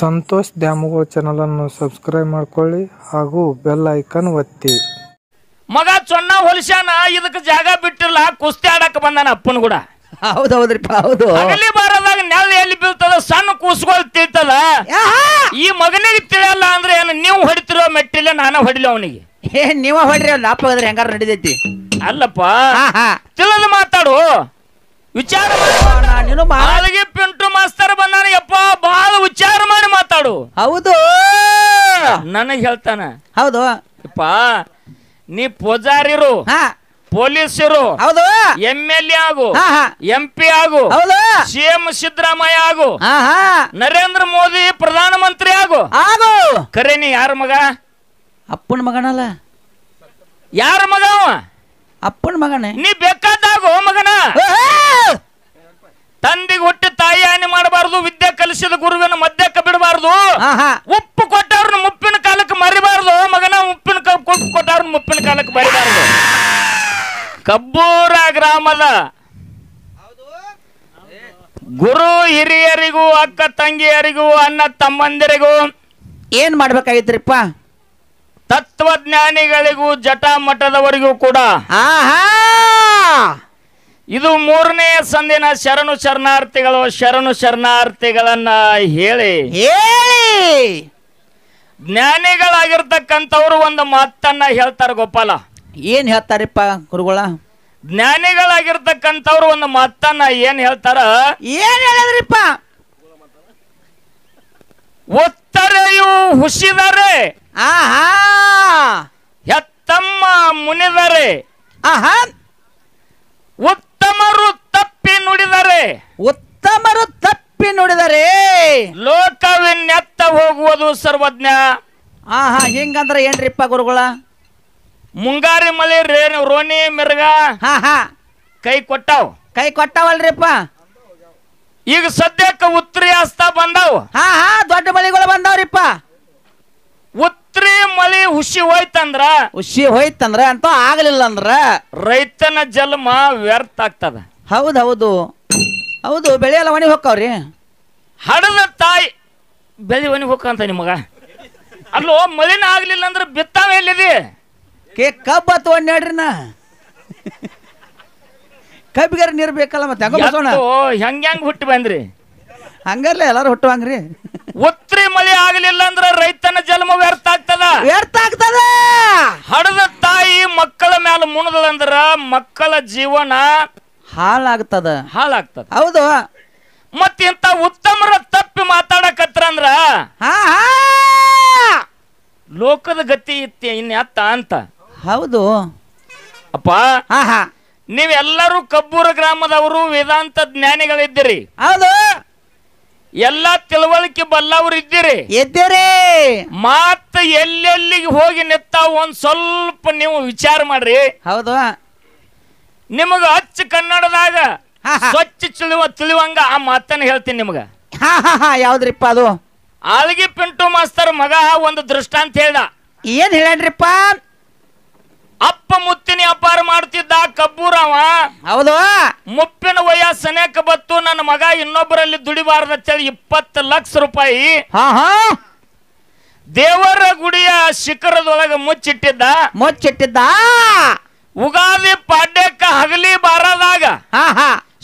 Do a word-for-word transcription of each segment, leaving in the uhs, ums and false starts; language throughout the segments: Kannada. ಸಂತೋಷ್ ದ್ಯಾಮುಗಳ ಚಾನೆಲ್ ಅನ್ನು ಸಬ್ಸ್ಕ್ರೈಬ್ ಮಾಡ್ಕೊಳ್ಳಿ ಹಾಗೂ ಬೆಲ್ ಐಕಾನ್ ಒತ್ತಿ. ಮಗ ಚೊಣ್ಣ ಹೊಲಶಾನ ಇದಕ್ಕೆ ಜಾಗ ಬಿಟ್ಟಿಲ್ಲ, ಕುಸ್ತಿ ಆಡಕ್ಕೆ ಬಂದಾನ ಅಪ್ಪನ ಕೂಡ. ಹೌದು ಹೌದ್ರಿಪ್ಪ, ಹೌದು. ಅಗಲಿ ಬಾರದಾಗ ನೆಲ ಎಲ್ಲಿ ಬೀಳ್ತದ, ಸಣ್ಣ ಕೂಸುಗಳು ತಿಳ್ತದ. ಈ ಮಗನಿಗೆ ತಿಳಿಯಲ್ಲ ಅಂದ್ರೆ ಏನು, ನೀವು ಹೊಡಿತಿರೋ ಮೆಟ್ಟಿಲ್ಲ, ನಾನು ಹೊಡಿಲಿ ಅವನಿಗೆ. ಏ ನೀವ ಹೊಡ್ರಿ ಅಲ್ಲ ಅಪ್ಪ, ಅದ್ರ ಹೆಂಗಾರ ನಡಿದೈತಿ ಅಲ್ಲಪ್ಪ. ತಿಳಿದು ಮಾತಾಡು, ವಿಚಾರ ಮಾಡಿ. ಪಿಂಟು ಮಾಸ್ತರ್ ಬಂದಾನ ಯಪ್ಪ, ಬಹಳ ವಿಚಾರ ಮಾಡಿ ಮಾತಾಡು. ಹೌದು ನನಗೆ ಹೇಳ್ತಾನ. ಹೌದು ಯಪ್ಪ, ನೀ ಪೂಜಾರಿರು, ಪೊಲೀಸರು, ಎಂ ಎಲ್ ಎ ಆಗು, ಎಂ ಪಿ ಆಗು, ಸಿಎಂ ಸಿದ್ದರಾಮಯ್ಯ ಆಗು, ನರೇಂದ್ರ ಮೋದಿ ಪ್ರಧಾನ ಮಂತ್ರಿ ಆಗು. ಕರೆ ನೀ ಯಾರ ಮಗ? ಅಪ್ಪನ ಮಗನಲ್ಲ, ಯಾರ ಮಗ? ಅಪ್ಪನ ಮಗನೇ. ನೀ ಬೇಕಾದಾಗು ಮಗನ. ತಂದಿಗೆ ಹುಟ್ಟಿ ತಾಯಿ ಹಾನಿ ಮಾಡಬಾರ್ದು, ವಿದ್ಯೆ ಕಲಿಸಿದ ಗುರುವಿನ ಮಧ್ಯಕ್ಕೆ ಬಿಡಬಾರ್ದು, ಉಪ್ಪು ಕೊಟ್ಟವ್ರನ್ನ ಮುಪ್ಪಿನ ಕಾಲಕ್ಕೆ ಮರಿಬಾರ್ದು ಮಗನ. ಉಪ್ಪಿನ ಉಪ್ಪು ಕೊಟ್ಟವ್ರನ್ನ ಮುಪ್ಪಿನ ಕಾಲಕ್ಕೆ ಮರಿಬಾರ್ದು. ಕಬ್ಬೂರ ಗ್ರಾಮದ ಗುರು ಹಿರಿಯರಿಗೂ ಅಕ್ಕ ತಂಗಿಯರಿಗೂ ಅಣ್ಣ ತಮ್ಮಂದಿರಿಗೂ ಏನ್ ಮಾಡ್ಬೇಕಾಗಿತ್ರಿಪ್ಪ? ತತ್ವಜ್ಞಾನಿಗಳಿಗೂ ಜಟಾಮಠದವರಿಗೂ ಕೂಡ ಇದು ಮೂರನೇ ಸಂದಿನ ಶರಣು ಶರಣಾರ್ಥಿಗಳು, ಶರಣು ಶರಣಾರ್ಥಿಗಳನ್ನ ಹೇಳಿ ಹೇಳಿ ಜ್ಞಾನಿಗಳಾಗಿರ್ತಕ್ಕಂಥವ್ರು ಒಂದು ಮಾತನ್ನ ಹೇಳ್ತಾರೆ ಗೋಪಾಲ. ಏನ್ ಹೇಳ್ತಾರಪ್ಪ ಗುರುಗಳ? ಜ್ಞಾನಿಗಳಾಗಿರ್ತಕ್ಕಂಥವ್ರು ಒಂದು ಮಾತನ್ನ ಏನ್ ಹೇಳ್ತಾರ? ಏನ್ ಹೇಳಿದ್ರಿಪ್ಪ? ಒತ್ತರೆಯು ಹುಸಿದರೆ ಆಹಾ, ಹೆತ್ತಮ್ಮ ಮುನಿದರೆ ಆಹಾ, ಉತ್ತಮರು ತಪ್ಪಿ ನುಡಿದರೆ ಉತ್ತಮರು ತಪ್ಪಿ ನುಡಿದರೆ ಲೋಕವಿನ್ನೆತ್ತ ಹೋಗುವುದು ಸರ್ವಜ್ಞ. ಆಹಾ, ಹಿಂಗಂದ್ರೆ ಏನ್ರಿಪ್ಪ ಗುರುಗಳ? ಮುಂಗಾರಿ ಮಳೆ ರೇಣು ರೋಣಿ ಮಿರ್ಗ ಕೈ ಕೊಟ್ಟಾವ, ಕೈ ಕೊಟ್ಟಾವಲ್ರಿಪ್ಪ. ಈಗ ಸದ್ಯಕ್ಕೆ ಉತ್ತರಿ ಹಸ್ತ ಬಂದಾವ್, ದೊಡ್ಡ ಮಳಿಗಳು ಬಂದಾವ್ರಿಪ್ಪ. ಉತ್ರಿ ಮಳಿ ಹುಸಿ ಹೋಯ್ತಂದ್ರ, ಹುಸಿ ಹೋಯ್ತಂದ್ರ ಅಂತ ಆಗ್ಲಿಲ್ಲ ಅಂದ್ರ ರೈತನ ಜನ್ಮ ವ್ಯರ್ಥ ಆಗ್ತದ. ಹೌದ್ ಹೌದು ಹೌದು, ಬೆಳೆಯಲ್ಲ ಒಣಗಿ ಹೋಗ್ತಾವ್ರಿ. ಹಡದ ತಾಯಿ ಬೆಳೆ ಒಣಗಿ ಹೋಗಂತ ನಿಮಗ ಅಲ್ಲೋ, ಮಳಿನ ಆಗ್ಲಿಲ್ಲ ಅಂದ್ರ ಬಿತ್ತಾವ ಎಲ್ಲಿದೆ? ಕೇ ಕಬ್ಬ ತಗೊಂಡ್ ನೋಡ್ರಿ, ನಾ ಕಬ್ಬಿಗಾರ ನೀರ್ ಬೇಕಲ್ಲ ಮತ್ತೆ. ಹೆಂಗ್ ಹೆಂಗ್ ಹುಟ್ಟಿ ಬಂದ್ರಿ ಹಂಗಲ್ಲ, ಎಲ್ಲಾರು ಹುಟ್ಟುವಂಗ್ರಿ. ಉತ್ರಿ ಮಳೆ ಆಗ್ಲಿಲ್ಲ ಅಂದ್ರ ರೈತನ ಜನ್ಮ ವ್ಯರ್ಥ ಆಗ್ತದ, ವ್ಯರ್ಥ ಆಗ್ತದ. ಹಡದ ತಾಯಿ ಮಕ್ಕಳ ಮ್ಯಾಲ ಮುಣದಳಂದ್ರ ಮಕ್ಕಳ ಜೀವನ ಹಾಳಾಗ್ತದ, ಹಾಳಾಗ್ತದ. ಹೌದು, ಮತ್ ಇಂತ ಉತ್ತಮರ ತಪ್ಪಿ ಮಾತಾಡಕತ್ರ ಅಂದ್ರ ಲೋಕದ ಗತಿ ಇತ್ತೆ ಇನ್ ಅತ್ತ ಅಂತ. ಹೌದು ಅಪ್ಪ, ನೀವೆಲ್ಲರೂ ಕಬ್ಬೂರ ಗ್ರಾಮದವರು, ವೇದಾಂತ ಜ್ಞಾನಿಗಳಿದ್ದೀರಿ. ಹೌದು, ಎಲ್ಲಾ ತಿಳುವಳಿಕೆ ಬಲ್ಲವರು ಇದ್ದೀರಿ ಇದ್ದೀರಿ. ಮಾತು ಎಲ್ಲೆಲ್ಲಿಗೆ ಹೋಗಿ ನಿಂತಾವು ಒಂದ್ ಸ್ವಲ್ಪ ನೀವು ವಿಚಾರ ಮಾಡ್ರಿ. ಹೌದು, ನಿಮಗ ಅಚ್ಚ ಕನ್ನಡದಾಗ ಸ್ವಚ್ಛ ತಿಳಿವ ತಿಳಿವಂಗ ಆ ಮಾತನ್ನ ಹೇಳ್ತೀನಿ ನಿಮಗ. ಯಾವ್ದ್ರಿಪ್ಪ ಅದು? ಆಳ್ಗಿ ಪಿಂಟು ಮಾಸ್ತರ್ ಮಗ ಒಂದು ದೃಷ್ಟಾಂತ ಹೇಳ್ದ. ಏನ್ ಹೇಳ್ರಿಪ್ಪ? ಅಪ್ಪ ಮುತ್ತಿನ ವ್ಯಾಪಾರ ಮಾಡುತ್ತಿದ್ದ ಕಬ್ಬೂರವ. ಹೌದು, ಮುಪ್ಪಿನ ವಯಸ್ಸನೇಕ ಬತ್ತು, ನನ್ನ ಮಗ ಇನ್ನೊಬ್ಬರಲ್ಲಿ ದುಡಿಬಾರ್ದ ಅಂತೇಳಿ ಇಪ್ಪತ್ತು ಲಕ್ಷ ರೂಪಾಯಿ ದೇವರ ಗುಡಿಯ ಶಿಖರದೊಳಗೆ ಮುಚ್ಚಿಟ್ಟಿದ್ದ ಮುಚ್ಚಿಟ್ಟಿದ್ದ ಉಗಾದಿ ಪಾಡ್ಯಕ್ಕ ಹಗಲಿ ಬಾರದಾಗ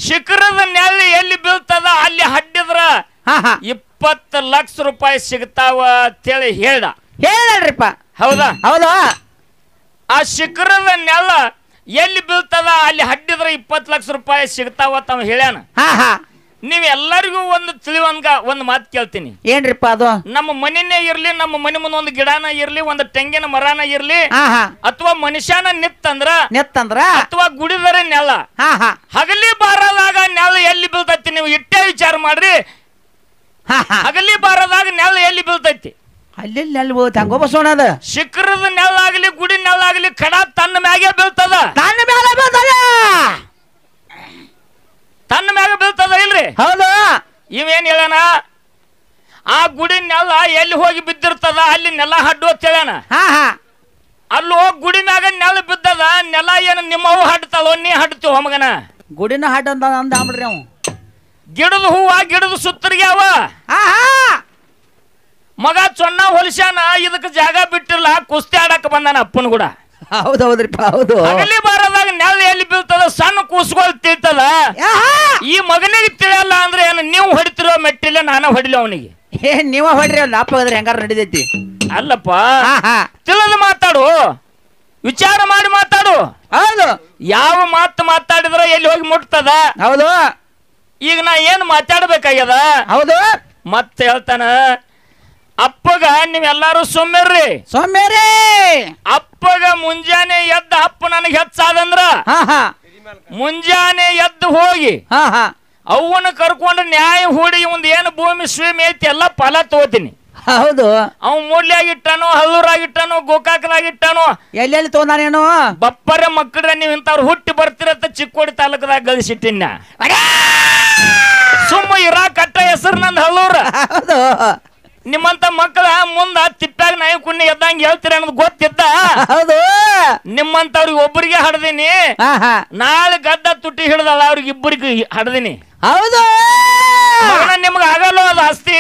ಶಿಖರದ ನೆಲ ಎಲ್ಲಿ ಬೀಳ್ತದ ಅಲ್ಲಿ ಹಡ್ಡಿದ್ರ ಇಪ್ಪತ್ತು ಲಕ್ಷ ರೂಪಾಯಿ ಸಿಗ್ತಾವ ಅಂತೇಳಿ ಹೇಳ್ದ ಹೇಳ್ರಿಪ್ಪ. ಹೌದಾ? ಹೌದಾ, ಆ ಶಿಖರದ ನೆಲ ಎಲ್ಲಿ ಬೀಳ್ತದ ಅಲ್ಲಿ ಹಡ್ಡಿದ್ರೆ ಇಪ್ಪತ್ತು ಲಕ್ಷ ರೂಪಾಯಿ ಸಿಗ್ತಾವತ್ತ ಅವ ಹೇಳ್ಯಾನ. ನೀವೆಲ್ಲರಿಗೂ ಒಂದು ತಿಳಿವಂಗ ಒಂದು ಮಾತು ಕೇಳ್ತೀನಿ. ಏನ್ರಿಪ್ಪ ಅದು? ನಮ್ಮ ಮನೆನೇ ಇರ್ಲಿ, ನಮ್ಮ ಮನೆ ಮುಂದೆ ಒಂದು ಗಿಡನ ಇರ್ಲಿ, ಒಂದು ತೆಂಗಿನ ಮರನ ಇರ್ಲಿ, ಅಥವಾ ಮನುಷ್ಯನ ನಿತ್ತಂದ್ರ ನಿತ್ತಂದ್ರ ಅಥವಾ ಗುಡಿದರೆ ನೆಲ ಹಗಲಿ ಬಾರದಾಗ ನೆಲ ಎಲ್ಲಿ ಬೀಳ್ತೈತಿ ನೀವು ಇಟ್ಟೆ ವಿಚಾರ ಮಾಡ್ರಿ. ಹಗಲಿ ಬಾರದಾಗ ನೆಲ ಎಲ್ಲಿ ಬೀಳ್ತೈತಿ? ಅಲ್ಲಿ ನೆಲ್ ಹಂಗೋ ಬಸೋಣ. ಅದ ಶಿಖರದ ನೆಲ ಆಗ್ಲಿ ಗುಡಿ ನೆಲ ಆಗ್ಲಿ ಕಡ ತನ್ನ ಮ್ಯಾಗೆ ಬೀಳ್ತದ, ತನ್ನ ಮ್ಯಾಲೆ ಬೀಳ್ತದ, ತನ್ನ ಮ್ಯಾಗ ಬೀಳ್ತದ ಇಲ್ರಿ? ಹೌದು. ಇವೇನ್ ಹೇಳೋಣ, ಆ ಗುಡಿ ನೆಲ ಎಲ್ಲಿ ಹೋಗಿ ಬಿದ್ದಿರ್ತದ ಅಲ್ಲಿ ನೆಲ ಹಡ್ಡು ಅಂತ ಹೇಳೋಣ. ಅಲ್ಲೋ ಗುಡಿ ಮ್ಯಾಗ ನೆಲ ಬಿದ್ದದ, ನೆಲ ಏನು ನಿಮ್ಮವು ಹಡ್ತಾಳೋ ನೀ ಹಡ್ತೀವ ಮಗನ? ಗುಡಿನ ಹಡ್ ಅಂತ ಅಂದ್ರಿ. ಅವ್ ಗಿಡದ ಹೂವ ಗಿಡದ ಸುತ್ತರಿಗೆ ಅವ चोण्ण होलिस्यान इदक्के जाग बिट्टिल्ल कुस्ती आडक्के बंदान अप्पन कूड हौदु हौद्रिप्प हौदु अगली बारदाग नेल एल्लि बीळ्तद सण्ण कूसुगळु तिळ्तद ई मगनिगे तिळियल्ल अंद्रे एनु नीवु होडितिरो मेट्टिल्ल नानु होडिल्ल अवनिगे ए नीवु होडिरे लाप होदरे हेंगार नडेयैति अल्लप्प तिळिद माताडु विचार माडि माताडु हौदु याव मातु माताडिद्रे एल्लि होगि मुट्तद हौदु ಈಗ ನಾ ಏನು ಮಾತಾಡಬೇಕಾಗಿದೆ ಹೌದು ಮತ್ತೆ ಹೇಳ್ತಾನೆ ಅಪ್ಪಗ ನೀವು ಎಲ್ಲರೂ ಸೊಮ್ಮೆರಿ ಸೊಮ್ಮೆರಿ ಅಪ್ಪಗ ಮುಂಜಾನೆ ಎದ್ದ ಅಪ್ಪ ನನಗೆ ಹೆಚ್ಚಾದಂದ್ರ ಹಾ ಹಾ ಮುಂಜಾನೆ ಎದ್ದು ಹೋಗಿ ಹಾ ಹಾ ಅವನ್ನ ಕರ್ಕೊಂಡು ನ್ಯಾಯ ಹೂಡಿ ಒಂದು ಏನು ಭೂಮಿ ಸ್ವಿಮಿ ಐತಿ ಎಲ್ಲ ಫಲ ತೋತೀನಿ ಹೌದು ಅವ ಮೂಡ್ಲಿಯಾಗಿ ಇಟ್ಟನೋ ಹಲ್ಲೂರಾಗಿ ಇಟ್ಟನೋ ಗೋಕಾಕದಾಗಿ ಇಟ್ಟನೋ ಎಲ್ಲೆಲ್ಲಿ ತೋನಾನೇನೋ ಬಪ್ಪರ ಮಕ್ಕಳ ನೀವು ಇಂತವರು ಹುಟ್ಟಿ ಬರ್ತಿರ ಅಂತ ಚಿಕ್ಕೋಡಿ ತಾಲೂಕದಾಗ ಗಳಿಸಿಟ್ಟಿನ ಅರೆ ಸುಮ್ಮ ಇರಾ ಕಟ್ಟ ಹೆಸರು ನಂದ ಹಲ್ಲೂರ ಹೌದು ನಿಮ್ಮಂತ ಮಕ್ಕಳ ಮುಂದೆ ತಿಪ್ಪಾಗಿ ನಾಯಿ ಕುನ್ನಿ ಎದ್ದಂಗೆ ಹೇಳ್ತೀರ ಅನ್ನೋದು ಗೊತ್ತಿದ್ದ ಹೌದು ನಿಮ್ಮಂತವ್ರಿಗೆ ಒಬ್ಬರಿಗೆ ಹಡದಿನಿ ನಾಳೆ ಗದ್ದ ತುಟ್ಟಿ ಹಿಡ್ದಲ್ಲ ಅವ್ರಿಗೆ ಇಬ್ಬರಿಗೆ ಹಡದಿನಿ ಹೌದು ನಿಮಗೆ ಆಗಲ್ಲ ಅದು ಆಸ್ತಿ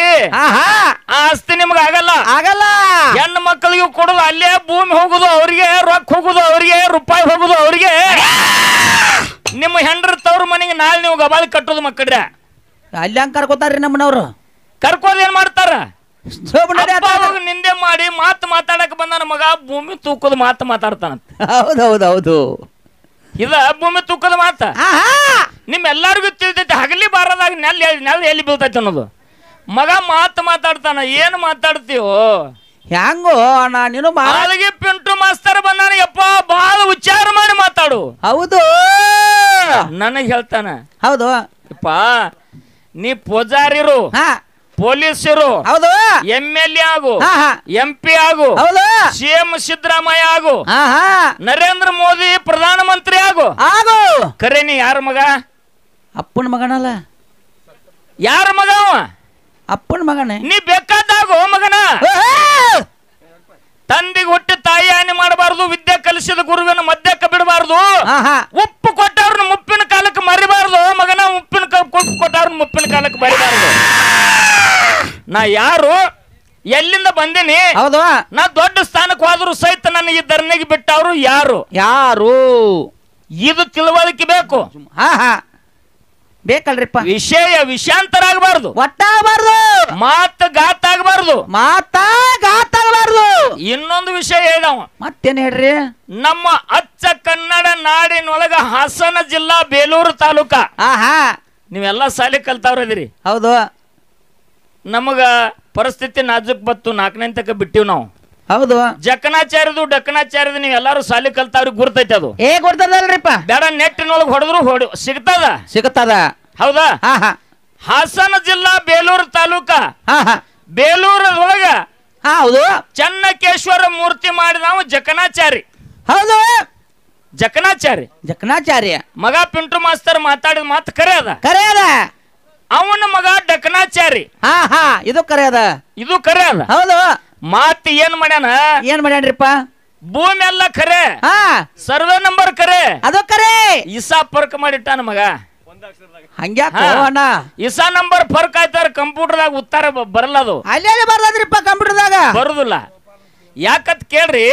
ಆಸ್ತಿ ನಿಮಗೆ ಆಗಲ್ಲ ಆಗಲ್ಲ ಹೆಣ್ಣು ಮಕ್ಕಳಿಗೂ ಕೊಡೋದು ಅಲ್ಲೇ ಭೂಮಿ ಹೋಗುದು ಅವ್ರಿಗೆ ರೊಕ್ಕ ಹೋಗುದು ಅವ್ರಿಗೆ ರೂಪಾಯಿ ಹೋಗುದು ಅವ್ರಿಗೆ ನಿಮ್ಮ ಹೆಂಡ್ರ ತವ್ರ ಮನೆಗೆ ನಾಳೆ ನೀವು ಗಬಾಳಿ ಕಟ್ಟೋದು ಮಕ್ಕಳ್ರೆ ಅಲ್ಲಿ ಹಂಗೆ ಕರ್ಕೋತಾರ್ರಿ ನಮ್ಮನವ್ರು ಕರ್ಕೋದು ಏನ್ ಮಾಡ್ತಾರ ನಿಂದೆ ಮಾಡಿ ಮಾತು ಮಾತಾಡಕ್ ಬಂದ ನಮಗ ಭೂಮಿ ತೂಕದ ಮಾತು ಮಾತಾಡ್ತಾನಂತ ಹೌದೌದು ಹೌದು ಇಲ್ಲ ಭೂಮಿ ತೂಕದ ಮಾತ ನಿಮ್ಮೆಲ್ಲರಿಗೂ ತಿಳಿದೈತಿ ಹಗಲಿ ಬಾರದಾಗ ನೆಲ್ ನೆಲ್ ಎಲ್ಲಿ ಬೀಳ್ತೈತಿ ಅನ್ನೋದು ಮಗ ಮಾತು ಮಾತಾಡ್ತಾನ ಏನು ಮಾತಾಡ್ತೀವೋ ಹ್ಯಾಂಗೋ ನಾ ನೀನು ಬಾಳಿಗೆ ಪಿಂಟು ಮಾಸ್ತರ್ ಬಂದಾನ ಯಪ್ಪ ಬಾಳ ವಿಚಾರ ಮಾಡಿ ಮಾತಾಡು ಹೌದು ನನಗೆ ಹೇಳ್ತಾನ ಹೌದು ಯಪ್ಪ ನೀ ಪೂಜಾರಿರು ಹಾ ಪೊಲೀಸರು ಹೌದು ಎಂ ಎಲ್ ಎ ಆಗು ಎಂ ಪಿ ಆಗು ಹೌದು ಸಿ ಎಂ ಸಿದ್ದರಾಮಯ್ಯ ಆಗು ನರೇಂದ್ರ ಮೋದಿ ಪ್ರಧಾನಮಂತ್ರಿ ಆಗು ಆಗು ಕರೆ ನೀ ಯಾರ ಮಗ ಅಪ್ಪನ ಮಗನಲ್ಲ ಯಾರ ಮಗ ಅಪ್ಪನ ಮಗನೇ ನೀ ಬೇಕಾದಾಗು ಮಗನ ತಂದಿಗೆ ಹುಟ್ಟಿ ತಾಯಿ ಹಾನಿ ಮಾಡಬಾರದು ವಿದ್ಯೆ ಕಲಿಸಿದ ಗುರುವಿನ ಮಧ್ಯಕ್ಕೆ ಬಿಡಬಾರದು ಉಪ್ಪು ಕೊಟ್ಟವ್ರನ್ನ ಮುಪ್ಪಿನ ಕಾಲಕ್ಕೆ ಮರಿಬಾರದು ಮಗನ ಉಪ್ಪಿನ ಕೊಟ್ಟವ್ರನ್ನ ಮುಪ್ಪಿನ ಕಾಲಕ್ಕೆ ಮರಿಬಾರದು ನಾ ಯಾರು ಎಲ್ಲಿಂದ ಬಂದಿನಿ ಹೌದು ನಾ ದೊಡ್ಡ ಸ್ಥಾನಕ್ಕೆ ಹೋದ್ರು ಸಹಿತ ನನ್ನ ಈ ಧರಣಿಗೆ ಬಿಟ್ಟವ್ರು ಯಾರು ಯಾರು ಇದು ತಿಳುವಳಿಕೆ ಬೇಕು ಹಾ ಹಾ ಬೇಕಲ್ರಿಪ್ಪ ವಿಷಯ ವಿಷಾಂತರ ಆಗಬಾರದು ಒಟ್ಟಾಗಬಾರದು ಮಾತು ಗಾತ ಆಗಬಾರದು ಮಾತಾ ಗಾತ ಆಗಬಾರದು ಇನ್ನೊಂದು ವಿಷಯ ಹೇಳವ ಮತ್ತೇನು ಹೇಳ್ರಿ ನಮ್ಮ ಅಚ್ಚ ಕನ್ನಡ ನಾಡಿನೊಳಗ ಹಾಸನ ಜಿಲ್ಲಾ ಬೇಲೂರು ತಾಲೂಕ ಹಾ ಹಾ ನೀವೆಲ್ಲ ಸಾಲಿ ಕಲ್ತವ್ರ ಇದೀರಿ ಹೌದು ನಮಗ ಪರಿಸ್ಥಿತಿ ನಾಜುಕ್ ಬತ್ತು ನಾಲ್ಕನೇ ತಕ ಬಿಟ್ಟಿವ್ ನಾವು ಹೌದು ಜಕನಾಚಾರ್ಯದು ಡಕನಾಚಾರ್ಯದು ನೀವು ಎಲ್ಲಾರು ಸಾಲಿ ಕಲ್ತಾವ್ರಿಗೆ ಗುರ್ತೈತೆ ಅದು ಏ ಗುರ್ತದಲ್ರಿಪ್ಪ ಬೇಡ ನೆಟ್ಟಿನೊಳಗೆ ಹೊಡೆದ್ರು ಹೊಡಿ ಸಿಗ್ತದ ಸಿಗ್ತದ ಹೌದಾ ಹಾಸನ ಜಿಲ್ಲಾ ಬೇಲೂರು ತಾಲೂಕ ಬೇಲೂರು ಒಳಗ ಹೌದು ಚನ್ನಕೇಶ್ವರ ಮೂರ್ತಿ ಮಾಡಿ ನಾವು ಜಕನಾಚಾರಿ ಹೌದು ಜಕನಾಚಾರಿ ಜಕನಾಚಾರ್ಯ ಮಗ ಪಿಂಟು ಮಾಸ್ತರ್ ಮಾತಾಡಿದ ಮಾತು ಕರೆ ಅದ ಕರೆ ಅದ ಅವನ ಮಗ ಡಕನಾಚಾರಿ ಹಾ ಹಾ ಇದು ಕರೆ ಅದ ಇದು ಕರೆ ಅದ ಹೌದು ಮಾತು ಏನ್ ಮಾಡ್ಯಾನ ಏನ್ ಮಾಡ್ಯಾನ್ರಿಪ್ಪ ಭೂಮಿ ಎಲ್ಲ ಕರೆ ಹಾ ಸರ್ವೆ ನಂಬರ್ ಕರೆ ಅದು ಕರೆ ಇಸಾ ಪರ್ಕ್ ಮಾಡಿಟ್ಟಾನ ಮಗ ಹಂಗ್ಯಾಕ ಅಣ್ಣ ಇಸಾ ನಂಬರ್ ಫರ್ಕ್ ಆಯ್ತಾರ ಕಂಪ್ಯೂಟರ್ದಾಗ ಉತ್ತರ ಬರಲ್ಲ ಅದು ಅಲ್ಲೇ ಬರಲ್ಲದ್ರಿಪ್ಪ ಕಂಪ್ಯೂಟರ್ದಾಗ ಬರುದಿಲ್ಲ ಯಾಕತ್ ಕೇಳ್ರಿ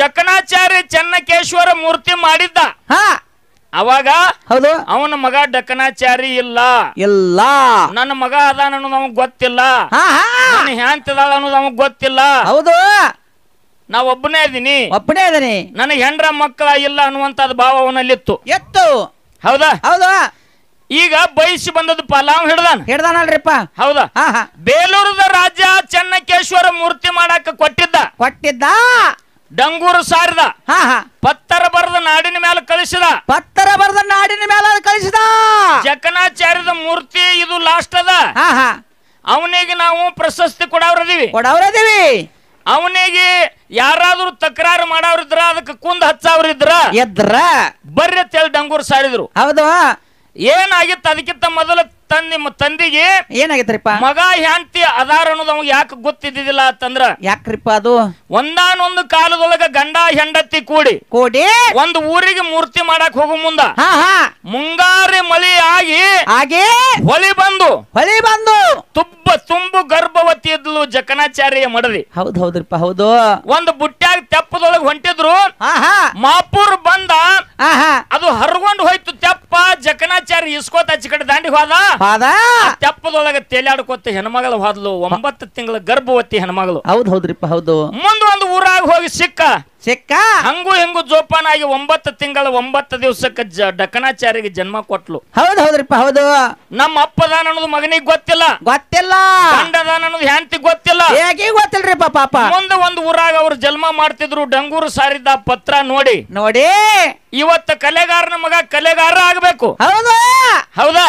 ಜಕನಾಚಾರ್ಯ ಚನ್ನಕೇಶ್ವರ ಮೂರ್ತಿ ಮಾಡಿದ್ದ ಹಾ ಅವಾಗ ಹೌದು ಅವನ ಮಗ ಡಕನಾಚಾರಿ ಇಲ್ಲ ಇಲ್ಲ ನನ್ನ ಮಗ ಅದಾನ ಅನ್ನೋದು ಅವನ್ ಗೊತ್ತಿಲ್ಲ ನನ್ನ ಹೆಂಡತಿದಾಳ ಅನ್ನೋದು ಅವನ್ ಗೊತ್ತಿಲ್ಲ ಹೌದು ನಾವ್ ಒಬ್ಬನೇ ಇದೀನಿ ಒಬ್ಬನೇ ಇದೀನಿ ನನಗೆ ಹೆಂಡ್ರ ಮಕ್ಕಳ ಇಲ್ಲ ಅನ್ನುವಂತದ್ ಭಾವ ಅವನಲ್ಲಿತ್ತು ಎತ್ತು ಹೌದಾ ಹೌದಾ ಈಗ ಬಯಸಿ ಬಂದದ್ದು ಪಲಾವ್ ಹಿಡ್ದಾನ ಹಿಡ್ದಾನಲ್ರಿಪ್ಪ ಹೌದಾ ಬೇಲೂರದ ರಾಜ ಚನ್ನಕೇಶ್ವರ ಮೂರ್ತಿ ಮಾಡಾಕ ಕೊಟ್ಟಿದ್ದ ಕೊಟ್ಟಿದ್ದ ಡಂಗೂರು ಸಾರಿದ ಪತ್ತರ ಬರದ ನಾಡಿನ ಮೇಲೆ ಕಳಿಸಿದ ಪತ್ತರ ಬರದ ನಾಡಿನ ಮೇಲೆ ಕಳಿಸಿದ ಜಕನಾಚಾರ್ಯದ ಮೂರ್ತಿ ಇದು ಲಾಸ್ಟ್ ಅದ ಅವನಿಗೆ ನಾವು ಪ್ರಶಸ್ತಿ ಕೊಡವ್ರದೀವಿ ಕೊಡವ್ರದೀವಿ ಅವನಿಗೆ ಯಾರಾದ್ರೂ ತಕರಾರು ಮಾಡವ್ರಿದ್ರ ಅದಕ್ಕೆ ಕುಂದ್ ಹಚ್ಚವ್ರಿದ್ರ ಎದ್ರ ಬರ್ರಿ ತೆಲ್ ಡಂಗೂರು ಸಾರಿದ್ರು ಹೌದು ಏನಾಗಿತ್ತು ಅದಕ್ಕಿಂತ ಮೊದಲ ತಂದಿ ತಂದಿಗೆ ಏನಾಗಿತ್ತಪ್ಪ ಮಗ ಹೆಂಡತಿ ಅದಾರ ಅನ್ನೋದು ಅವ್ ಯಾಕೆ ಗೊತ್ತಿದ್ದಿಲ್ಲ ಅಂತಂದ್ರ ಯಾಕ್ರಿಪ್ಪ ಅದು ಒಂದಾನೊಂದು ಕಾಲದೊಳಗ ಗಂಡ ಹೆಂಡತಿ ಕೂಡಿ ಕೂಡಿ ಒಂದು ಊರಿಗೆ ಮೂರ್ತಿ ಮಾಡಕ್ ಹೋಗು ಮುಂದ ಮುಂಗಾರಿ ಮಳಿ ಆಗಿ ಆಗಿ ಹೊಳಿ ಬಂದು ಹೊಳಿ ಬಂದು ತುಬ್ಬ ತುಂಬು ಗರ್ಭವತಿ ಓದ್ತಿದ್ಲು ಜಕಣಾಚಾರ್ಯ ಮಡದಿ. ಹೌದು ಹೌದ್ರಿಪ್ಪ ಹೌದು. ಒಂದು ಬುಟ್ಟ್ಯಾಗ ತೆಪ್ಪದೊಳಗೆ ಹೊಂಟಿದ್ರು. ಮಾಪೂರ್ ಬಂದ ಅದು ಹರ್ಗೊಂಡ್ ಹೋಯ್ತು ತೆಪ್ಪ. ಜಕಣಾಚಾರ್ಯ ಇಸ್ಕೋತ ಚಿಕಡೆ ದಾಂಡಿ ಹೋದ. ತೆಪ್ಪದೊಳಗ ತೇಲಾಡ್ಕೋತ ಹೆಣ್ಮಗಳು ಹೋದ್ಲು. ಒಂಬತ್ತು ತಿಂಗಳ ಗರ್ಭವತಿ ಹೆಣ್ಮಗಳು. ಹೌದ್ ಹೌದ್ರಿಪ್ಪ ಹೌದು. ಮುಂದ್ ಒಂದು ಊರಾಗ ಹೋಗಿ ಸಿಕ್ಕ ಸಿಕ್ಕ ಹಂಗು ಹಿಂಗು ಜೋಪಾನಾಗಿ ಒಂಬತ್ತು ತಿಂಗಳ ಒಂಬತ್ತು ದಿವಸಕ್ಕೆ ಡಕಣಾಚಾರಿಗೆ ಜನ್ಮ ಕೊಟ್ಲು. ಹೌದ್ ಹೌದ್ರಿಪ್ಪ ಹೌದು. ನಮ್ಮ ಅಪ್ಪದಾನ ಅನ್ನೋದು ಮಗನಿಗೆ ಗೊತ್ತಿಲ್ಲ ಗೊತ್ತಿಲ್ಲ ಗಂಡದಾನ ಅನ್ನೋದು ಹೆಂಡತಿ ಗೊತ್ತಿಲ್ಲ ಹೇಗೆ ಗೊತ್ತಿಲ್ರಿಪ್ಪ ಪಾಪ. ಮುಂದೆ ಒಂದು ಊರಾಗ ಅವ್ರು ಜನ್ಮ ಮಾಡ್ತಿದ್ರು. ಡಂಗೂರು ಸಾರಿದ ಪತ್ರ ನೋಡಿ ನೋಡಿ ಇವತ್ತ ಕಲೆಗಾರನ ಮಗ ಕಲೆಗಾರ ಆಗ್ಬೇಕು. ಹೌದು ಹೌದಾ.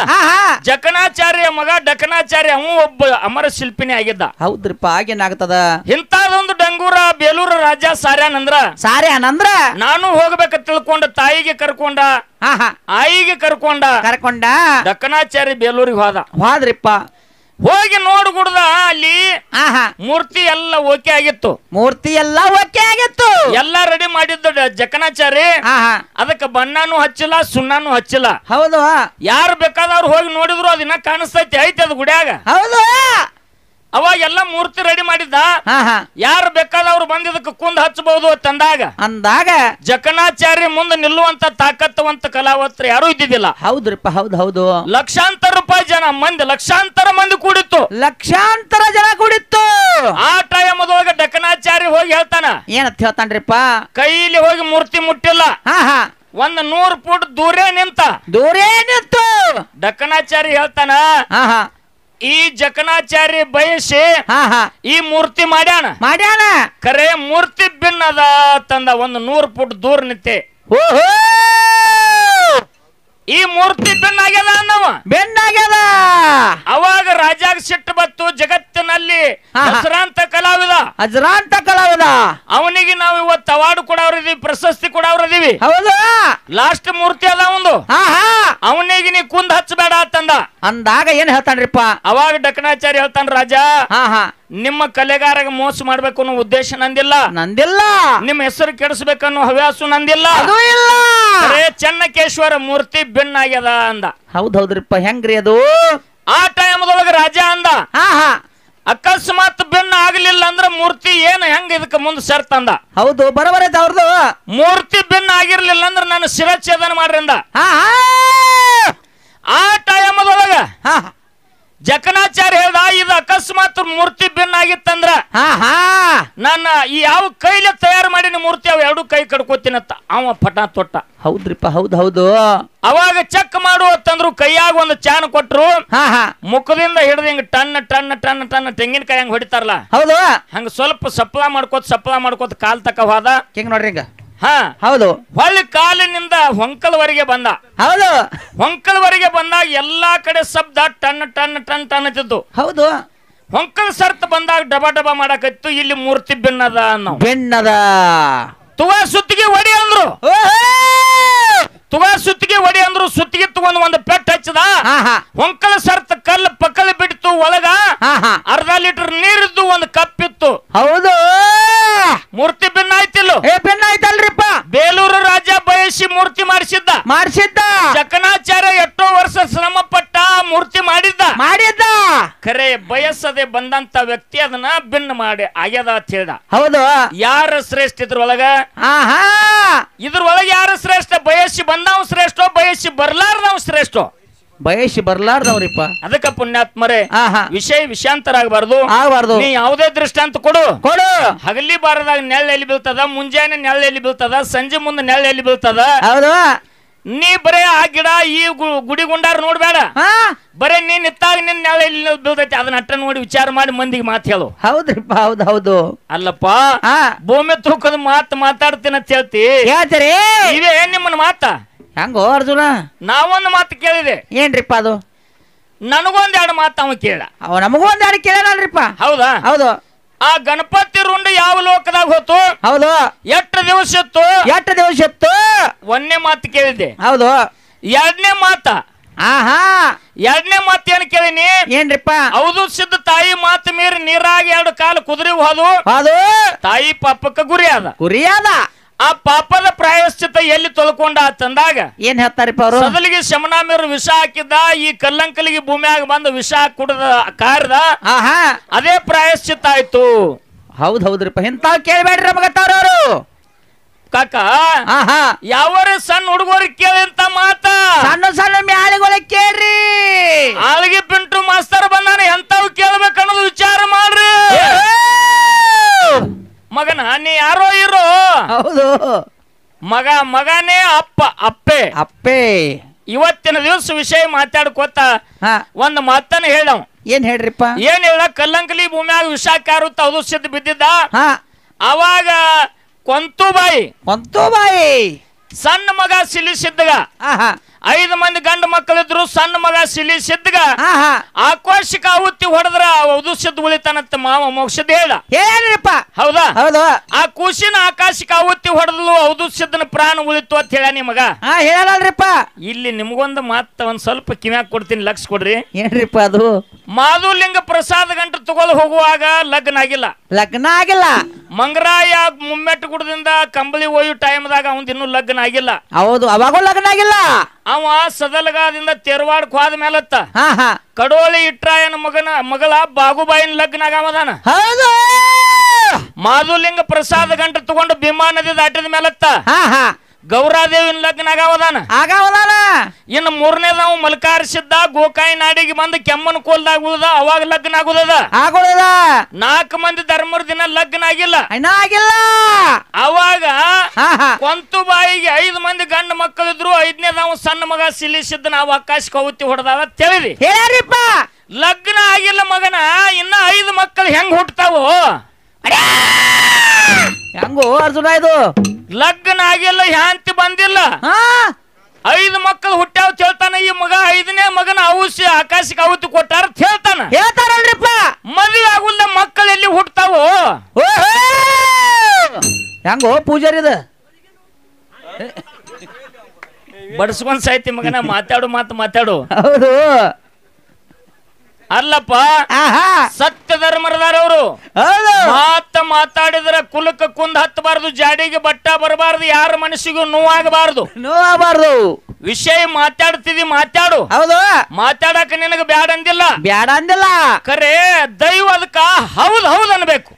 ಜಕಣಾಚಾರ್ಯ ಮಗ ಡಕಣಾಚಾರ್ಯ ಅವ ಒಬ್ಬ ಅಮರ ಶಿಲ್ಪಿನಿ ಆಗಿದ್ದ. ಹೌದ್ರಿಪ್ಪ ಆಗೇನಾಗ್ತದ ಇಂತಾದೊಂದು ಡಂಗೂರ ಬೇಲೂರು ರಾಜ ಸಾರ್ಯಾನಂದ್ರ ಸಾರ್ಯಾನಂದ್ರ ನಾನು ಹೋಗ್ಬೇಕ ತಿಳ್ಕೊಂಡು ತಾಯಿಗೆ ಕರ್ಕೊಂಡ ಆಯಿಗೆ ಕರ್ಕೊಂಡ ಕರ್ಕೊಂಡ ಡಕಣಾಚಾರ್ಯ ಬೇಲೂರಿಗೆ ಹೋದ ಹೋದ್ರಿಪ್ಪ. ಹೋಗಿ ನೋಡ್ಗುಡ್ದ ಅಲ್ಲಿ ಮೂರ್ತಿ ಎಲ್ಲ ಓಕೆ ಆಗಿತ್ತು. ಮೂರ್ತಿ ಎಲ್ಲ ಓಕೆ ಆಗಿತ್ತು ಎಲ್ಲ ರೆಡಿ ಮಾಡಿದ್ದ ಜಕಣಾಚಾರಿ. ಅದಕ್ಕೆ ಬಣ್ಣನೂ ಹಚ್ಚಿಲ್ಲ ಸುಣ್ಣನೂ ಹಚ್ಚಿಲ್ಲ. ಹೌದು ಯಾರು ಬೇಕಾದವ್ರು ಹೋಗಿ ನೋಡಿದ್ರು ಅದಿನ ಕಾಣಿಸ್ತೈತಿ ಐತಿ ಅದು ಗುಡಿಯಾಗ. ಹೌದು ಅವಾಗ ಎಲ್ಲ ಮೂರ್ತಿ ರೆಡಿ ಮಾಡಿದ್ದ. ಯಾರು ಬೇಕಾದವ್ರು ಬಂದಿದ್ದಕ್ಕೆ ಕುಂದ್ ಹಚ್ಚಬಹುದು ತಂದಾಗ ಅಂದಾಗ ಜಕಣಾಚಾರ್ಯ ಮುಂದೆ ನಿಲ್ಲುವಂತ ತಾಕತ್ತವಂತ ಕಲಾವಂತರು ಯಾರು ಇದ್ದಿದ್ದಿಲ್ಲ. ಹೌದ್ರಿಪ್ಪ ಹೌದ್ ಹೌದು. ಲಕ್ಷಾಂತರ ರೂಪಾಯಿ ಜನ ಮಂದಿ ಲಕ್ಷಾಂತರ ಮಂದಿ ಕೂಡಿತ್ತು ಲಕ್ಷಾಂತರ ಜನ ಕೂಡಿತ್ತು. ಆ ಟೈಮ್ ಅದೊಳಗೆ ಡಕಣಾಚಾರ್ಯ ಹೋಗಿ ಹೇಳ್ತಾನ. ಏನಂತ ಹೇಳ್ತಾನ್ರಿಪ್ಪ? ಕೈಲಿ ಹೋಗಿ ಮೂರ್ತಿ ಮುಟ್ಟಿಲ್ಲ. ಒಂದ್ ನೂರ್ ಫುಟ್ ದೂರೇ ನಿಂತ ದೂರೇ ನಿಂತು ಡಕಣಾಚಾರ್ಯ ಹೇಳ್ತಾನ, ಈ ಜಕಣಾಚಾರ್ಯ ಬಯಸಿ ಈ ಮೂರ್ತಿ ಮಾಡ್ಯಾನ ಮಾಡ್ಯಾನ ಕರೆ ಮೂರ್ತಿ ಭಿನ್ನದ ತಂದ ಒಂದು ನೂರ್ ಫುಟ್ ದೂರ ನಿಂತೆ. ಓಹೋ, ಈ ಮೂರ್ತಿ ಬೆನ್ನ ಆಗ್ಯದ ಅನ್ನವ ಬೆನ್ನ ಆಗ್ಯದ. ಅವಾಗ ರಾಜಾಗ ಸಿಟ್ಟು ಬತ್ತು. ಜಗತ್ತಿನಲ್ಲಿ ಹಜರಾಂತ ಕಲಾವಿದ ಹಜರಾಂತ ಕಲಾವಿದ ಅವನಿಗೆ ನಾವು ಇವತ್ತು ಅವಾರ್ಡ್ ಕೊಡವ್ರಿದೀವಿ, ಪ್ರಶಸ್ತಿ ಕೊಡವ್ರಿದೀವಿ. ಹೌದು, ಲಾಸ್ಟ್ ಮೂರ್ತಿ ಅದ ಒಂದು, ಅವನಿಗೆ ನೀ ಕುಂದ್ ಹಚ್ಚಬೇಡ ಅಂತಂದ. ಅಂದಾಗ ಏನ್ ಹೇಳ್ತಾನ್ರಿಪ್ಪ? ಅವಾಗ ಡಕಣಾಚಾರ್ಯ ಹೇಳ್ತಾನ, ರಾಜ ನಿಮ್ಮ ಕಲೆಗಾರಗ ಮೋಸ ಮಾಡ್ಬೇಕು ಅನ್ನೋ ಉದ್ದೇಶ ನಂದಿಲ್ಲ ನಂದಿಲ್ಲ ನಿಮ್ಮ ಹೆಸರು ಕೆಡಿಸ್ಬೇಕನ್ನೋ ಹವ್ಯಾಸು ನಂದಿಲ್ಲ. ಚನ್ನಕೇಶ್ವರ ಮೂರ್ತಿ ಬೆನ್ನ ಆಗ್ಯದ ಅಂದ. ಹೌದೌದ್ರಿಪ್ಪ, ಹೆಂಗ್ರಿ ಅದು? ಆ ಟೈಮ್ದೊಳಗ ರಾಜ ಅಂದ, ಅಕಸ್ಮಾತ್ ಬೆನ್ನ ಆಗ್ಲಿಲ್ಲ ಅಂದ್ರೆ ಮೂರ್ತಿ ಏನ್ ಹೆಂಗ್ ಇದಕ್ಕೆ ಮುಂದೆ ಶರ್ತ್ ಅಂದ. ಹೌದು, ಬರಬರ ಅವ್ರದ್ದು. ಮೂರ್ತಿ ಬೆನ್ನ ಆಗಿರ್ಲಿಲ್ಲ ಅಂದ್ರೆ ನಾನು ಶಿರಚ್ಛೇದನ ಮಾಡ್ರಿ ಅಂದ. ಆ ಟೈಮ್ದೊಳಗ ಜಕಣಾಚಾರ್ಯ ಹೇಳ್ದ, ಇದು ಅಕಸ್ಮಾತ್ ಮೂರ್ತಿ ಭಿನ್ನ ಆಗಿತ್ತಂದ್ರ ನನ್ನ ಈ ಯಾವ ಕೈಲಿ ತಯಾರು ಮಾಡಿನ ಮೂರ್ತಿ ಅವ್ ಎರಡು ಕೈ ಕಡ್ಕೋತೀನತ್ತ ಅವ ಪಟ ತೊಟ್ಟ. ಹೌದ್ರಿಪ್ಪ ಹೌದ್ ಹೌದು. ಅವಾಗ ಚೆಕ್ ಮಾಡು ಅಂತಂದ್ರು. ಕೈಯಾಗ ಒಂದು ಚಾನ್ ಕೊಟ್ರು. ಮುಖದಿಂದ ಹಿಡಿದ ಹಿಂಗ ಟನ್ ಟನ್ ಟನ್ ಟನ್ ತೆಂಗಿನಕಾಯಿ ಹಂಗ ಹೊಡಿತಾರಲ್ಲ, ಹೌದು, ಹಂಗ ಸ್ವಲ್ಪ ಸಪ್ಲಾ ಮಾಡ್ಕೋತ ಸಪ್ಲಾ ಮಾಡ್ಕೋತ ಕಾಲ್ ತಕ ಹೋದ. ಹೆಂಗ್ ನೋಡ್ರಿ ಹಿಂಗ. ಹಾ ಹೌದು. ಹೊಳ್ಳಿ ಕಾಲಿನಿಂದ ಹೊಂಕಲ್ವರೆಗೆ ಬಂದ. ಹೌದು, ಹೊಂಕಲ್ವರೆಗೆ ಬಂದಾಗ ಎಲ್ಲಾ ಕಡೆ ಶಬ್ದ ಟನ್ ಟನ್ ಟನ್ ಟನ್ ಅಂತಿತ್ತು. ಹೌದು, ಹೊಂಕಲ್ ಸರ್ತ್ ಬಂದಾಗ ಡಬಾ ಡಬಾ ಮಾಡಾಕಿತ್ತು. ಇಲ್ಲಿ ಮೂರ್ತಿ ಬೆನ್ನದ ಅನ್ನೋ ಬೆನ್ನದ ತುಗ ಸುತ್ತಿಗೆ ಹೊಡಿ ಅಂದ್ರು. ತುಗ ಸುತ್ತಿಗೆ ಹೊಡಿ ಅಂದ್ರು. ಸುತ್ತಿಗೆ ತಗೊಂಡು ಒಂದು ಪೆಟ್ ಹಚ್ಚದ. ಹೊಂಕಲ್ ಸರ್ತ್ ಕಲ್ ಪಕ್ಕಲ್ ಬಿಡ್ತು. ಒಳಗ ಅರ್ಧ ಲೀಟರ್ ನೀರಿದ್ದು ಒಂದು ಕಪ್ ಇತ್ತು. ಹೌದು, ಮೂರ್ತಿ ಬೆನ್ನ ಆಯ್ತಿಲ್ಲ ಬೆನ್ನ ಆಯ್ತಲ್ರಿಪ್ಪ. ಬೇಲೂರು ರಾಜ ಬಯಸಿ ಮೂರ್ತಿ ಮಾಡಿಸಿದ್ದ ಮಾಡಿಸಿದ್ದ ಜಕಣಾಚಾರ್ಯ ಎಷ್ಟೋ ವರ್ಷ ಶ್ರಮ ಪಟ್ಟ ಮೂರ್ತಿ ಮಾಡಿದ್ದ ಮಾಡಿದ್ದ ಖರೆ ಬಯಸದೆ ಬಂದಂತ ವ್ಯಕ್ತಿ ಅದನ್ನ ಭಿನ್ನ ಮಾಡಿ ಆಗ್ಯದ ಅಂತ ಹೇಳ್ದ. ಹೌದು, ಯಾರ ಶ್ರೇಷ್ಠ ಇದ್ರೊಳಗ? ಆಹಾ, ಇದ್ರೊಳಗ ಯಾರ ಶ್ರೇಷ್ಠ? ಬಯಸಿ ಬಂದವ್ ಶ್ರೇಷ್ಠ, ಬಯಸಿ ಬರ್ಲಾರ್ದವ್ ಶ್ರೇಷ್ಠ, ಬಯಸಿ ಬರ್ಲಾರ್ದವ್ರಿಪ್ಪ. ಅದಕ್ಕ ಪುಣ್ಯಾತ್ಮರೇ, ವಿಷಯ ವಿಷಾಂತರ ಆಗಬಾರ್ದು ಆಗಬಾರ್ದು. ನೀ ಯಾವುದೇ ದೃಷ್ಟಾಂತ ಕೊಡು ಕೊಡು. ಹಗಲಿ ಬಾರದಾಗ ನೆಳ್ಳೆ ಎಲ್ಲಿ ಬೀಳ್ತದ, ಮುಂಜಾನೆ ನೆಳ್ಳೆ ಎಲ್ಲಿ ಬೀಳ್ತದ, ಸಂಜೆ ಮುಂದೆ ನೆಳ್ಳೆ ಎಲ್ಲಿ ಬೀಳ್ತದ. ಹೌದು, ನೀ ಬರೇ ಆ ಗಿಡ ಈ ಗುಡಿ ಗುಂಡಾರ ನೋಡ್ಬೇಡ. ಬರೇ ನೀನ್ ಇತ್ತಾಗ ನಿನ್ ನೆಳ್ಳೆ ಎಲ್ಲಿ ಬೀಳ್ತೈತಿ ಅದನ್ನ ಅಟ್ಟ ನೋಡಿ ವಿಚಾರ ಮಾಡಿ ಮಂದಿಗೆ ಮಾತು ಹೇಳು. ಹೌದ್ರಿಪ್ಪ ಹೌದ್ ಹೌದು. ಅಲ್ಲಪ್ಪ, ಭೂಮಿ ತೂಕದ ಮಾತು ಮಾತಾಡ್ತೀನಿ ಅಂತ ಹೇಳ್ತಿ ಹೇಳ್ತೀರಿ. ಇವೇ ನಿಮ್ಮನ್ನ ಮಾತ ಹೆಂಗೋ ಅರ್ಜುನ? ನಾವೊಂದು ಮಾತು ಕೇಳಿದೆ. ಏನ್ರಿಪ್ಪ ಅದು? ನನಗೊಂದ್ ಎರಡು ಮಾತು ಅವ ಕೇಳ, ಅವ ನಮಗೊಂದ್ ಎರಡು ಕೇಳಲ್ರಿಪ್ಪ. ಹೌದಾ? ಹೌದು. ಆ ಗಣಪತಿ ರುಂಡ ಯಾವ ಲೋಕದಾಗ ಹೋತು? ಹೌದು. ಎಷ್ಟ್ ದಿವಸ ಇತ್ತು? ಎಷ್ಟ್ ದಿವಸ ಇತ್ತು? ಒಂದನೇ ಮಾತು ಕೇಳಿದೆ. ಹೌದು. ಎರಡನೇ ಮಾತ ಆಹಾ ಎರಡನೇ ಮಾತು ಏನ್ ಕೇಳಿನಿ? ಏನ್ರಿಪ್ಪ? ಹೌದು, ಸಿದ್ಧ ತಾಯಿ ಮಾತು ಮೀರಿ ನೀರಾಗಿ ಎರಡು ಕಾಲು ಕುದುರೆ ಹೋದು. ತಾಯಿ ಪಾಪಕ್ಕ ಗುರಿಯಾದ ಗುರಿಯಾದ. ಆ ಪಾಪದ ಪ್ರಾಯಶ್ಚಿತ ಎಲ್ಲಿ ತೊಳ್ಕೊಂಡ ತಂದಾಗ ಏನ್ ಹೇಳ್ತಾರಪ್ಪ ಅವರು ಸದಲಿಗೆ ಶಮನಾಮಿರು ವಿಷ ಹಾಕಿದ ಈ ಕಲ್ಲಂಕಲಿಗೆ ಭೂಮಿಯಾಗ ಬಂದು ವಿಷ ಕುಡದ ಕಾರ್ಯದ ಆಹಾ ಅದೇ ಪ್ರಾಯಶ್ಚಿತ ಆಯ್ತು ಹೌದು ಹೌದ್ರಿಪ್ಪ ಇಂತಾ ಕೇಳಬೇಡ್ರಿ ನಮಗೆ ತಾರವರು ಕಾಕಾ ಆಹಾ ಯಾವರ ಸಣ್ಣ ಹುಡುಗರು ಕೇಳಿದಂತ ಮಾತಾ ಸಣ್ಣ ಸಣ್ಣ ಮ್ಯಾಳಿಗಳ ಕೇಳ್ರಿ ಆಳಿಗೆ ಪಿಂಟು ಮಾಸ್ತರ್ ಬಂದಾನೆ ಎಂತಾವು ಕೇಳಬೇಕು ಅನ್ನೋದು ವಿಚಾರ ಮಾಡ್ರಿ ಮಗನ ನೀ ಯಾರೋ ಇರೋ ಹೌದು ಮಗ ಮಗನೇ ಅಪ್ಪ ಅಪ್ಪೆ ಅಪ್ಪೆ ಇವತ್ತಿನ ದಿವಸ ವಿಷಯ ಮಾತಾಡ್ಕೋತ ಒಂದ್ ಮಾತನ್ನ ಹೇಳ ಏನ್ ಹೇಳ್ರಿಪ್ಪ ಏನ್ ಹೇಳ ಕಲ್ಲಂಕಲಿ ಭೂಮಿಯಾಗ ವಿಷಾಕಾರು ತೌದು ಸಿದ್ಧ ಬಿದ್ದಿದ್ದ ಅವಾಗ ಕೊಂತುಬಾಯಿ ಕೊಂತುಬಾಯಿ ಸಣ್ಣ ಮಗ ಸಿಲಿಸಿದ್ದಾಗ ಐದು ಮಂದಿ ಗಂಡು ಮಕ್ಕಳಿದ್ರು ಸಣ್ಣ ಮಗ ಸಿಲಿಸಿದ್ದಾಗ ಆಕ್ರೋಶಿಕ ಆಹುತಿ ಹೊಡೆದ್ರ ಉದುಸಿದ್ ಉಳಿತಾನಂತ ಮಾವ ಮೋಕ್ಷದ ಹೇಳ ಏನ್ರಿಪ್ಪ ಹೌದಾ ಹೌದು ಆ ಕೂಸಿನ ಆಕಾಶಿಕ ಆಹುತಿ ಹೊಡೆದ್ಲು ಉದುಸಿದ್ದನ ಪ್ರಾಣ ಉಳಿತು ಅಂತ ಹೇಳ ನಿಮಗ ಹೇಳಲ್ರಿಪ್ಪ ಇಲ್ಲಿ ನಿಮಗೊಂದು ಮಾತ ಒಂದ್ ಸ್ವಲ್ಪ ಕಿವ್ಯಾಗ ಕೊಡ್ತೀನಿ ಲಕ್ಷ ಕೊಡ್ರಿ ಏನ್ರಿಪ್ಪ ಅದು ಮಾಧುಲಿಂಗ ಪ್ರಸಾದ ಗಂಟು ತಗೊಳ್ ಹೋಗುವಾಗ ಲಗ್ನ ಆಗಿಲ್ಲ ಲಗ್ನ ಆಗಿಲ್ಲ ಮಂಗರಾಯ ಮುಮ್ಮೆಟ್ಟಗುಡದಿಂದ ಕಂಬಳಿ ಹೋಯು ಟೈಮ್ದಾಗ ಅವನ್ ಇನ್ನೂ ಲಗ್ನ ಆಗಿಲ್ಲ ಹೌದು ಅವಾಗೂ ಲಗ್ನ ಆಗಿಲ್ಲ ಅವ ಸದಲಗಾದಿಂದ ತೆರವಾಡಕ್ ಹೋದ ಮೇಲತ್ತ ಕಡೋಳಿ ಇಟ್ರಾಯನ ಮಗನ ಮಗಳ ಬಾಗುಬಾಯಿನ ಲಗ್ನ ಆಗಮದಾನ ಮಾಧುಲಿಂಗ ಪ್ರಸಾದ ಗಂಟು ತಗೊಂಡು ಭೀಮಾ ನದಿ ದಾಟಿದ ಮೇಲತ್ತ ಗೌರಾದೇವಿನ ಲಗ್ನ ಆಗವದಾನ ಆಗವದಾನ ಇನ್ನು ಮೂರನೇದವು ಮಲ್ಕಾರಿಸಿದ್ದ ಗೋಕಾಯಿ ನಾಡಿಗೆ ಬಂದು ಕೆಮ್ಮನ ಕೋಲ್ದಾಗ ಉಳ್ದ ಅವಾಗ ಲಗ್ನ ಆಗುದದ ಆಗುದದ ನಾಲ್ಕು ಮಂದಿ ಧರ್ಮರ ದಿನ ಲಗ್ನ ಆಗಿಲ್ಲ ಆಗಿಲ್ಲ ಅವಾಗ ಕೊಂತು ಬಾಯಿಗೆ ಐದು ಮಂದಿ ಗಂಡು ಮಕ್ಕಳಿದ್ರು ಐದನೇದವು ಸಣ್ಣ ಮಗ ಸಿಲಿಸಿದ್ದ ನಾವು ಆಕಾಶಕ್ಕೆ ಹೋಗುತ್ತಿ ಹೊಡೆದಾಗ ತಿಳಿದಿ ಹೇಳಿಪ್ಪ ಲಗ್ನ ಆಗಿಲ್ಲ ಮಗನ ಇನ್ನ ಐದು ಮಕ್ಕಳು ಹೆಂಗ್ ಹುಟ್ಟತಾವು ಹೆಂಗೋ ಅರ್ಜುನ ಇದು ಲಗ್ನ ಆಗಿಲ್ಲ ಯಾಂತಿ ಬಂದಿಲ್ಲ ಐದು ಮಕ್ಕಳು ಹುಟ್ಟಾವ ಹೇಳ್ತಾನೆ ಈ ಮಗ ಐದನೇ ಮಗನ ಔಷಧಿ ಆಕಾಶಕ್ಕೆ ಅವತ್ತು ಕೊಟ್ಟಾರ ಹೇಳ್ತಾನ ಹೇಳ್ತಾರಲ್ರಿಪ್ಪ ಮದುವೆ ಆಗುಲ್ಲ ಮಕ್ಕಳು ಎಲ್ಲಿ ಹುಟ್ಟತಾವು ಹೆಂಗೋ ಪೂಜಾರಿದ ಬಡಿಸ್ಕೊಂಡ್ ಸಾಯ್ತಿ ಮಗನ ಮಾತಾಡು ಮಾತು ಮಾತಾಡು ಹೌದು ಅಲ್ಲಪ್ಪ ಸತ್ಯ ಧರ್ಮರದಾರವ್ರು ಮಾತ ಮಾತಾಡಿದ್ರೆ ಕುಲಕ್ಕೆ ಕುಂದ್ ಹತ್ತಬಾರದು ಜಾಡಿಗೆ ಬಟ್ಟ ಬರಬಾರದು ಯಾರ ಮನಸ್ಸಿಗೂ ನೋವಾಗಬಾರದು ನೋವಾಗಬಾರದು ವಿಷಯ ಮಾತಾಡ್ತಿದಿ ಮಾತಾಡು ಹೌದು ಮಾತಾಡಕ ನಿನಗ ಬ್ಯಾಡ ಅಂದಿಲ್ಲ ಬ್ಯಾಡ ಅಂದಿಲ್ಲ ಕರೆ ದೈವ ಅದಕ್ಕ ಹೌದ್ ಹೌದ್ ಅನ್ಬೇಕು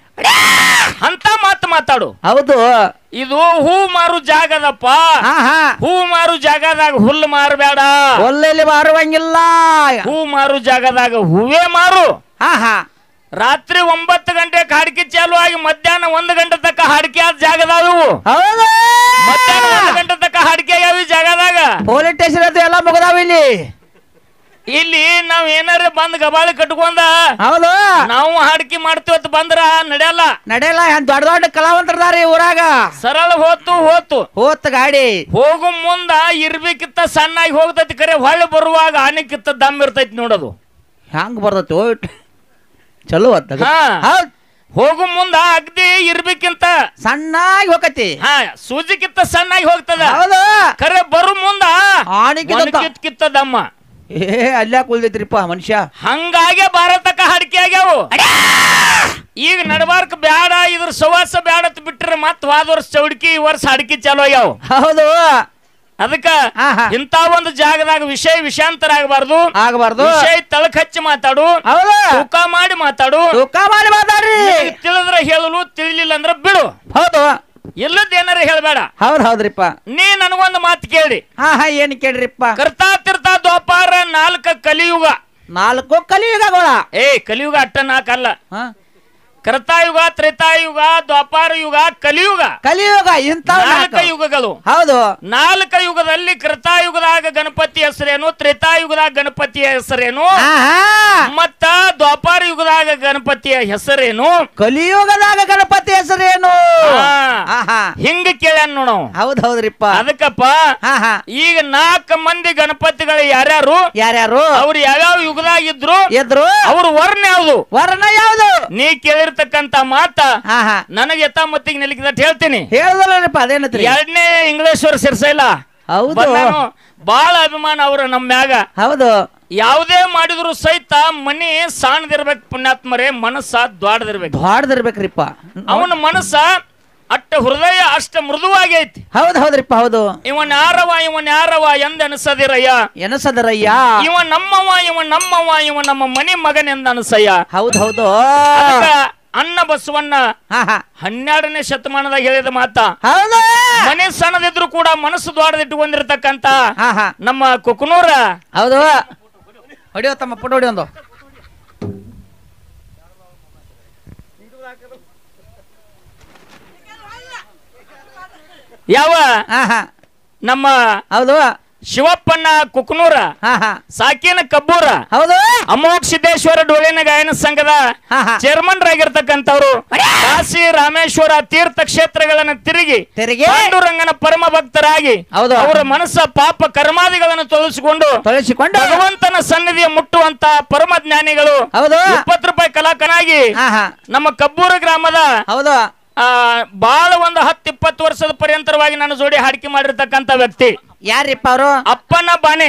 ಅಂತ ಮಾತು ಮಾತಾಡು ಹೌದು ಇದು ಹೂ ಮಾರು ಜಾಗದಪ್ಪ ಹೂ ಮಾರು ಜಾಗದಾಗ ಹುಲ್ಲು ಮಾರಬೇಡ ಹುಲ್ಲಲ್ಲಿ ಮಾರುವಂಗಿಲ್ಲ ಹೂ ಮಾರು ಜಾಗದಾಗ ಹೂವೇ ಮಾರು ರಾತ್ರಿ ಒಂಬತ್ತು ಗಂಟೆ ಹಾಡಿಕೆ ಚಾಲು ಆಗಿ ಮಧ್ಯಾಹ್ನ ಒಂದು ಗಂಟೆ ತಕ್ಕ ಹಾಡಿಕೆ ಆದ ಜಾಗದಾಗ ಮಧ್ಯಾಹ್ನ ಒಂದು ಗಂಟೆ ತಕ್ಕ ಹಾಡಿಕೆ ಆಗ್ಯಾವ ಜಾಗದಾಗ ಪೊಲೀಸ್ ಸ್ಟೇಷನ್ ಅದು ಎಲ್ಲ ಮುಗದಾವ ಇಲ್ಲಿ ಇಲ್ಲಿ ನಾವ್ ಏನಾರ ಬಂದ್ ಗಬಾಳಿ ಕಟ್ಕೊಂಡ ಹೌದು ನಾವು ಹಾಡಿಕೆ ಮಾಡ್ತೀವಿ ಅಂತ ಬಂದ್ರ ನಡೆಯಲ್ಲ ನಡೆಯಲ್ಲ ದೊಡ್ಡ ದೊಡ್ಡ ಕಲಾವಂತರದಾರ ಊರಾಗ ಸರಳ ಹೋತು ಹೋತು ಹೋತ್ ಗಾಡಿ ಹೋಗು ಮುಂದ ಇರ್ಬೇಕಿತ್ತ ಸಣ್ಣಾಗಿ ಹೋಗ್ತೈತಿ ಕರೆ ಹೊಳ್ಳಿ ಬರುವಾಗ ಆನೆಕ್ಕಿತ್ತ ದಮ್ ಇರ್ತೈತಿ ನೋಡೋದು ಹ್ಯಾಂಗ ಬರ್ತೈತಿ ಚಲೋ ಅತ್ತ ಹೋಗು ಮುಂದ ಅಗ್ದಿ ಇರ್ಬೇಕಿಂತ ಸಣ್ಣಾಗಿ ಹೋಗತಿ ಹಾ ಸೂಜಿಕ್ಕಿತ್ತ ಸಣ್ಣಾಗಿ ಹೋಗ್ತದ ಹೌದು ಕರೆ ಬರು ಮುಂದ ಆನೆಕ್ಕಿತ್ತ ದಮ್ಮ ಏ ಅಲ್ಲ ಕುಲ್ದೈತ್ರಿಪ್ಪ ಮನುಷ್ಯ ಹಂಗಾಗೆ ಭಾರತಕ್ಕ ಹಡಿಕೆ ಆಗ್ಯಾವು ಈಗ ನಡಬಾರ್ಕ ಬ್ಯಾಡ ಇದ್ರ ಸವಾಸ ಬ್ಯಾಡತ್ ಬಿಟ್ರೆ ಮತ್ ವಾದ ವರ್ಷ ಚೌಡ್ಕಿ ಈ ವರ್ಷ ಹಡಿಕೆ ಚಾಲೋ ಆಗ್ಯಾವ ಹೌದು ಅದಕ್ಕ ಇಂತ ಒಂದು ಜಾಗದಾಗ ವಿಷಯ ವಿಷಾಂತರ ಆಗಬಾರ್ದು ಆಗಬಾರ್ದು ವಿಷಯ ತಳಕ್ ಹಚ್ಚಿ ಮಾತಾಡು ತೂಕ ಮಾಡಿ ಮಾತಾಡು ತೂಕ ಮಾಡಿ ಮಾತಾಡ್ರಿ ತಿಳಿದ್ರೆ ಹೇಳಲು ತಿಳಿಲಿಲ್ಲ ಅಂದ್ರೆ ಬಿಡು ಹೌದು ಇಲ್ಲದ ಏನಾರ ಹೇಳ್ಬೇಡ ಹೌದ್ ಹೌದ್ರಿಪ್ಪ ನೀ ನನಗೊಂದು ಮಾತು ಕೇಳಿ ಹಾ ಹಾ ಏನ್ ಕೇಳ್ರಿಪ್ಪ ಕರ್ತಾ ತಿರ್ತಾ ದ್ವಾಪಾರ ನಾಲ್ಕ ಕಲಿಯುಗ ನಾಲ್ಕು ಕಲಿಯುಗಗಳ ಏ ಕಲಿಯುಗ ಅಟ್ಟ ನಾಲ್ಕಲ್ಲ ಕರ್ತಾಯುಗ ತ್ರೇತಾಯುಗ ದ್ವಾಪಾರ ಯುಗ ಕಲಿಯುಗ ಕಲಿಯುಗ ಇಂತ ನಾಲ್ಕ ಯುಗಗಳು ಹೌದು ನಾಲ್ಕ ಯುಗದಲ್ಲಿ ಕೃತಾಯುಗದಾಗ ಗಣಪತಿ ಹೆಸರೇನು ತ್ರೇತಾಯುಗದಾಗ ಗಣಪತಿಯ ಹೆಸರೇನು ಮತ್ತ ದ್ವಾಪಾರ ಯುಗದಾಗ ಗಣಪತಿಯ ಹೆಸರೇನು ಕಲಿಯುಗದಾಗ ಗಣಪತಿ ಹೆಸರೇನು ಹಿಂಗ ಕೇಳ್ಯಾನ ನೋಡು ಹೌದ್ ಹೌದ್ರಿಪ್ಪ ಅದಕ್ಕಪ್ಪ ಈಗ ನಾಲ್ಕ ಮಂದಿ ಗಣಪತಿಗಳು ಯಾರ್ಯಾರು ಯಾರ್ಯಾರು ಅವ್ರು ಯಾವ್ಯಾವ ಯುಗದಾಗಿದ್ರು ಎದ್ರು ಅವ್ರ ವರ್ಣ ಯಾವ್ದು ವರ್ಣ ಯಾವ್ದು ನೀ ಕೇಳಿರ್ ತಕ್ಕಂತ ಮಾತ ನನಗೆ ಯಥಾಮತ್ತಿಗೆ ನಿಲುಕಿದ ಹೇಳ್ತೀನಿ ಹೇಳದಲ್ಲಪ್ಪ ಅದೇನತ್ರಿ ಎರಡನೇ ಇಂಗ್ಲೇಶ್ವರ ಸಿರ್ಸೈಲ ಹೌದು ಬಹಳ ಅಭಿಮಾನ ಅವರು ನಮ್ಮ ಮ್ಯಾಗ ಹೌದು ಯಾವುದೇ ಮಾಡಿದ್ರು ಸಹಿತ ಮನಿ ಸಾಣದಿರ್ಬೇಕು ಪುಣ್ಯಾತ್ಮರೇ ಮನಸ್ಸ ದ್ವಾಡದಿರ್ಬೇಕು ದ್ವಾಡದಿರ್ಬೇಕ್ರಿಪ್ಪ ಅವನ ಮನಸ್ಸ ಅಟ್ಟ ಹೃದಯ ಅಷ್ಟ ಮೃದುವಾಗಿ ಐತಿ. ಹೌದು ಹೌದ್ರಿಪ್ಪ ಹೌದು. ಇವನ್ ಯಾರವ ಇವನ್ ಯಾರವ ಎಂದ ಅನಿಸದಿರಯ್ಯ ಎನಸದರಯ್ಯ. ಇವ ನಮ್ಮವ ಇವ ನಮ್ಮವ ಇವ ನಮ್ಮ ಮನೆ ಮಗನೆಂದ ಅನಿಸಯ್ಯ. ಹೌದು ಹೌದು. ಅನ್ನ ಬಸವಣ್ಣ ಹನ್ನೆರಡನೇ ಶತಮಾನದಾಗ ಹೇಳಿದ ಮಾತ. ಮನೆ ಸಣ್ಣದಿದ್ರು ಕೂಡ ಮನಸ್ಸು ದ್ವಾಡದಿಟ್ಟುಕೊಂಡಿರ್ತಕ್ಕಂತ ನಮ್ಮ ಕುಕನೂರ. ಹೌದು ಹೊಡಿಯೋ ತಮ್ಮ ಪುಟ ಹೊಡಿಯೊಂದು ಯಾವ ನಮ್ಮ ಹೌದು ಶಿವಪ್ಪನ ಕುಕನೂರ ಸಾಕಿನ ಕಬ್ಬೂರ. ಹೌದು ಅಮೋಘ ಸಿದ್ದೇಶ್ವರ ಡೋಲಿನ ಗಾಯನ ಸಂಘದ ಚೇರ್ಮನ್ ಆಗಿರ್ತಕ್ಕಂಥವ್ರು. ಕಾಶಿ ರಾಮೇಶ್ವರ ತೀರ್ಥ ಕ್ಷೇತ್ರಗಳನ್ನು ತಿರುಗಿ ಪಾಂಡುರಂಗನ ಪರಮ ಭಕ್ತರಾಗಿ ಅವರ ಮನಸ್ಸ ಪಾಪ ಕರ್ಮಾದಿಗಳನ್ನು ತೊಲಸಿಕೊಂಡು ತೊಲಸಿಕೊಂಡು ಭಗವಂತನ ಸನ್ನಿಧಿಯ ಮುಟ್ಟುವಂತ ಪರಮ ಜ್ಞಾನಿಗಳು. ಇಪ್ಪತ್ತು ರೂಪಾಯಿ ಕಲಾಕನಾಗಿ ನಮ್ಮ ಕಬ್ಬೂರ ಗ್ರಾಮದ ಹೌದು ಆ ಬಾಳ ಒಂದು ಹತ್ತು ಇಪ್ಪತ್ತು ವರ್ಷದ ಪರ್ಯಂತರವಾಗಿ ನನ್ನ ಜೋಡಿ ಹಾಡಿಕೆ ಮಾಡಿರ್ತಕ್ಕಂಥ ವ್ಯಕ್ತಿ ಯಾರಿಪ್ಪ ಅವರು? ಅಪ್ಪನ ಬಾಣೆ.